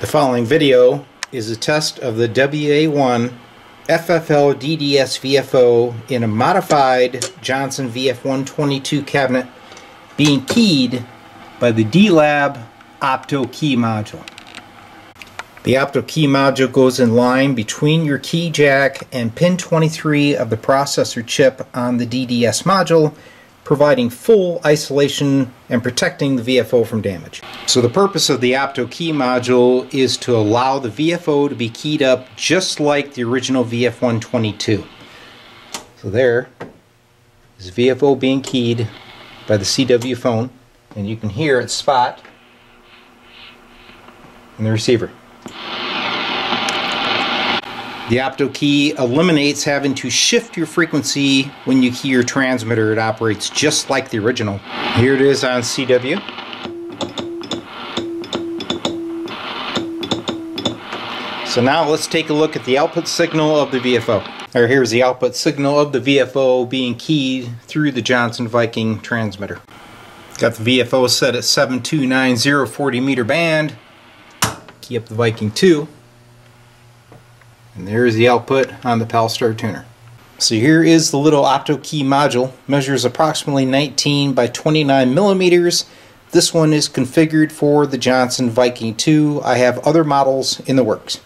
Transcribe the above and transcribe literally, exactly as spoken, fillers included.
The following video is a test of the W A one F F L D D S V F O in a modified Johnson V F one twenty-two cabinet being keyed by the D-lab Opto-key module. The Opto-key module goes in line between your key jack and pin twenty-three of the processor chip on the D D S module, providing full isolation and protecting the V F O from damage. So the purpose of the Opto-key module is to allow the V F O to be keyed up just like the original V F one twenty-two. So there is V F O being keyed by the C W phone, and you can hear it spot in the receiver. The Opto-key eliminates having to shift your frequency when you key your transmitter. It operates just like the original. Here it is on C W. So now let's take a look at the output signal of the V F O. Or here's the output signal of the V F O being keyed through the Johnson Viking transmitter. Got the V F O set at seven two nine zero forty meter band. Key up the Viking two. And there's the output on the Palstar tuner. So here is the little Opto-key module. Measures approximately nineteen by twenty-nine millimeters. This one is configured for the Johnson Viking two. I have other models in the works.